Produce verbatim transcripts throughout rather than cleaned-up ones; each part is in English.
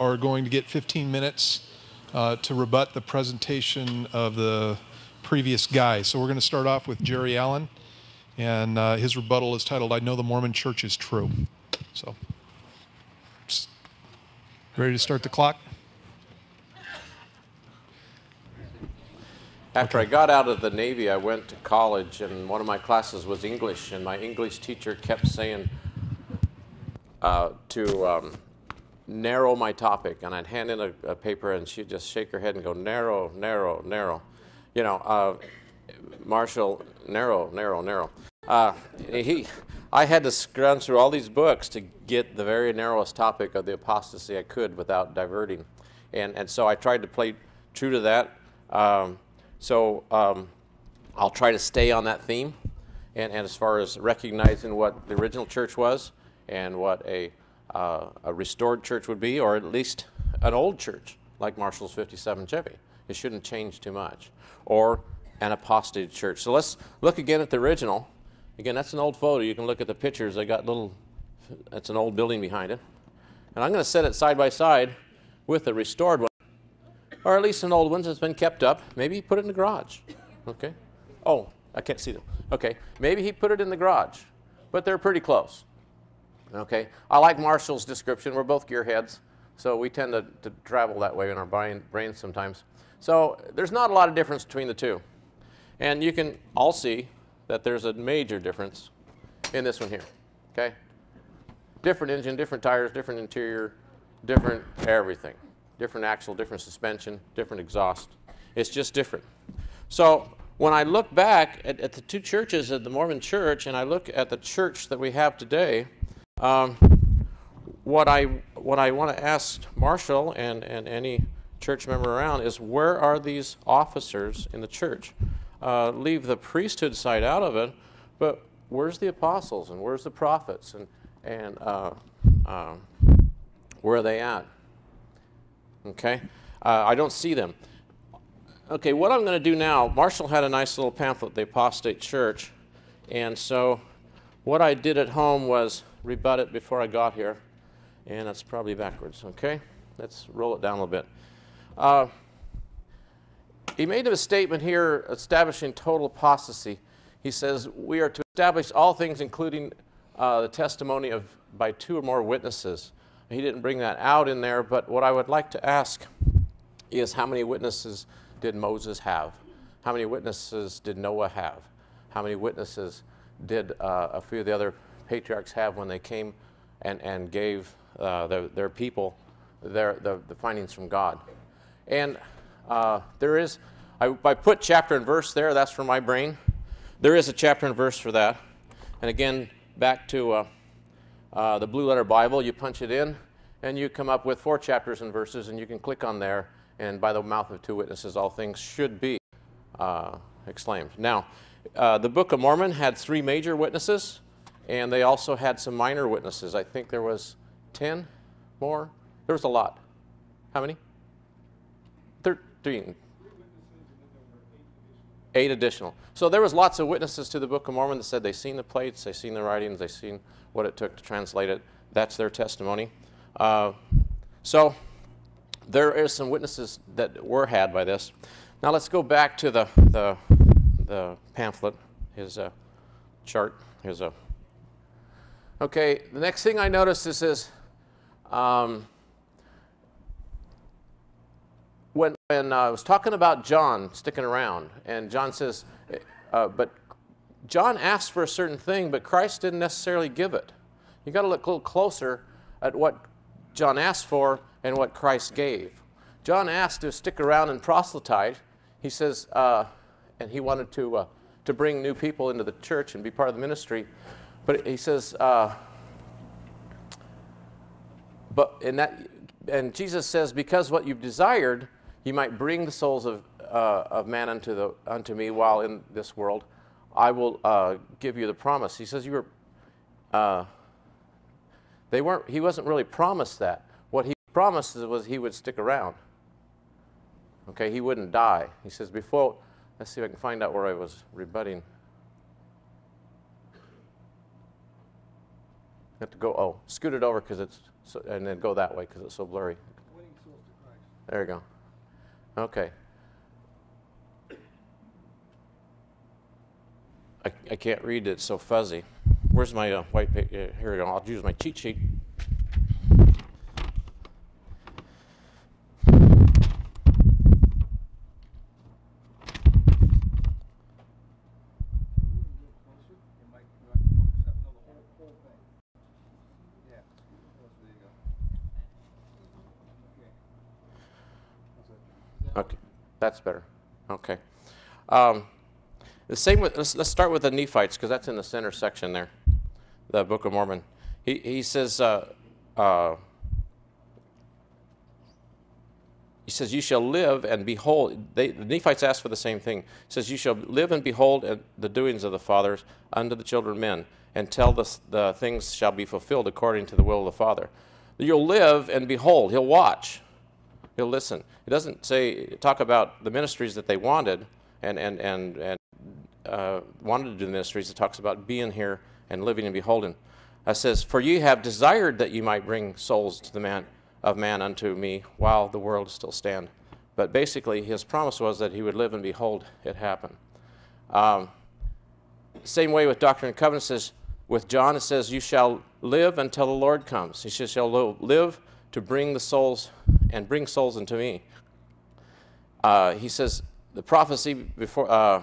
are going to get fifteen minutes uh, to rebut the presentation of the previous guy. So we're going to start off with Jerry Allen, and uh, his rebuttal is titled, "I Know the Mormon Church is True." So, ready to start the clock? After okay. I got out of the Navy, I went to college, and one of my classes was English, and my English teacher kept saying uh, to um, narrow my topic, and I'd hand in a, a paper, and she'd just shake her head and go, "Narrow, narrow, narrow." You know, uh, Marshall, narrow, narrow, narrow. Uh, he, I had to scrunch through all these books to get the very narrowest topic of the apostasy I could without diverting, and, and so I tried to play true to that. Um, So um, I'll try to stay on that theme, and, and as far as recognizing what the original church was and what a, uh, a restored church would be, or at least an old church like Marshall's fifty-seven Chevy. It shouldn't change too much. Or an apostate church. So let's look again at the original. Again, that's an old photo. You can look at the pictures. I got little, that's an old building behind it. And I'm going to set it side by side with the restored one. Or at least an old one that's been kept up. Maybe he put it in the garage. Okay. Oh, I can't see them. Okay. Maybe he put it in the garage, but they're pretty close. Okay. I like Marshall's description. We're both gearheads, so we tend to, to travel that way in our brain, brains sometimes. So there's not a lot of difference between the two. And you can all see that there's a major difference in this one here. Okay. Different engine, different tires, different interior, different everything. Different axle, different suspension, different exhaust. It's just different. So when I look back at, at the two churches of the Mormon Church, and I look at the church that we have today, um, what I what I want to ask Marshall and, and any church member around is, where are these officers in the church? Uh, leave the priesthood side out of it, but where's the apostles and where's the prophets, and, and uh, uh, where are they at? Okay, uh, I don't see them. Okay, what I'm going to do now, Marshall had a nice little pamphlet, The Apostate Church, and so what I did at home was rebut it before I got here, and that's probably backwards, okay? Let's roll it down a little bit. Uh, he made a statement here establishing total apostasy. He says, we are to establish all things, including uh, the testimony of by two or more witnesses. He didn't bring that out in there, but what I would like to ask is, how many witnesses did Moses have? How many witnesses did Noah have? How many witnesses did uh, a few of the other patriarchs have when they came and, and gave uh, the, their people their, the, the findings from God? And uh, there is, I, I put chapter and verse there, that's for my brain. There is a chapter and verse for that. And again, back to uh, Uh, the Blue Letter Bible, you punch it in, and you come up with four chapters and verses, and you can click on there, and by the mouth of two witnesses, all things should be uh, exclaimed. Now, uh, the Book of Mormon had three major witnesses, and they also had some minor witnesses. I think there was ten more. There was a lot. How many? Thirteen. Eight additional. So there was lots of witnesses to the Book of Mormon that said they've seen the plates, they've seen the writings, they've seen what it took to translate it. That's their testimony. Uh, so there is some witnesses that were had by this. Now let's go back to the, the, the pamphlet. Here's a chart. Here's a... Okay, the next thing I noticed is, is um, when, when uh, I was talking about John sticking around, and John says, uh, but John asked for a certain thing, but Christ didn't necessarily give it. You've got to look a little closer at what John asked for and what Christ gave. John asked to stick around and proselytize. He says, uh, and he wanted to, uh, to bring new people into the church and be part of the ministry. But he says, uh, but in that, and Jesus says, because what you've desired, you might bring the souls of, uh, of man unto, the, unto me while in this world. I will uh, give you the promise. He says you were, uh, they weren't, he wasn't really promised that. What he promised was he would stick around. Okay, he wouldn't die. He says before, let's see if I can find out where I was rebutting. I have to go, oh, scoot it over because it's, so, and then go that way because it's so blurry. There we go. Okay. I, I can't read it, it's so fuzzy. Where's my uh, white paper? Uh, here we go. I'll use my cheat sheet. Okay, that's better. Okay. Um, the same with, let's, let's start with the Nephites, because that's in the center section there, the Book of Mormon. He, he says, uh, uh, he says, you shall live and behold. They, the Nephites ask for the same thing. He says, you shall live and behold the doings of the fathers unto the children of men, and tell the, the things shall be fulfilled according to the will of the Father. You'll live and behold. He'll watch. He'll listen. It doesn't say, talk about the ministries that they wanted and, and, and, and uh, wanted to do the ministries. It talks about being here and living and beholden. It says, for ye have desired that ye might bring souls to the man of man unto me while the world still stand. But basically, his promise was that he would live and behold it happen. Um, same way with Doctrine and Covenants. Says, with John, it says, you shall live until the Lord comes. He shall live to bring the souls and bring souls unto me. Uh, he says, the prophecy before, uh,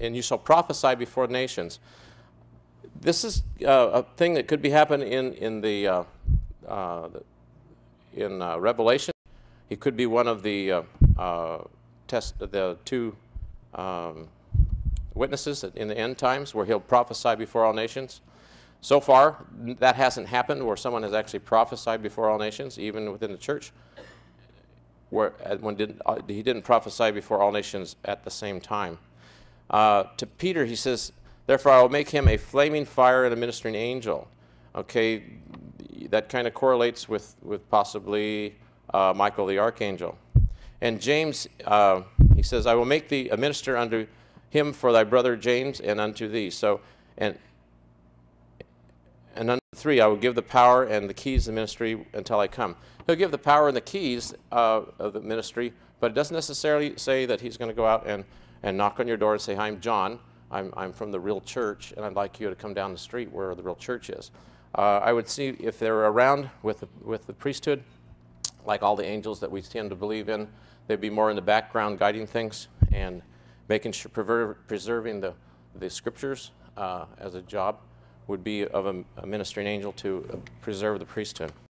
and you shall prophesy before nations. This is uh, a thing that could be happening in, in, the, uh, uh, in uh, Revelation. It could be one of the, uh, uh, test, the two um, witnesses in the end times where he'll prophesy before all nations. So far, that hasn't happened where someone has actually prophesied before all nations, even within the church. Where, when didn't, uh, he didn't prophesy before all nations at the same time. Uh, to Peter, he says, therefore I will make him a flaming fire and a ministering angel. Okay, that kind of correlates with, with possibly uh, Michael the archangel. And James, uh, he says, I will make thee a minister unto him for thy brother James and unto thee. So, and And number three, I will give the power and the keys of the ministry until I come. He'll give the power and the keys uh, of the ministry, but it doesn't necessarily say that he's going to go out and, and knock on your door and say, hi, I'm John. I'm, I'm from the real church, and I'd like you to come down the street where the real church is. Uh, I would see if they're around with the, with the priesthood, like all the angels that we tend to believe in, they'd be more in the background guiding things and making sure, preserving the, the scriptures uh, as a job. Would be of a, a ministering angel to preserve the priesthood.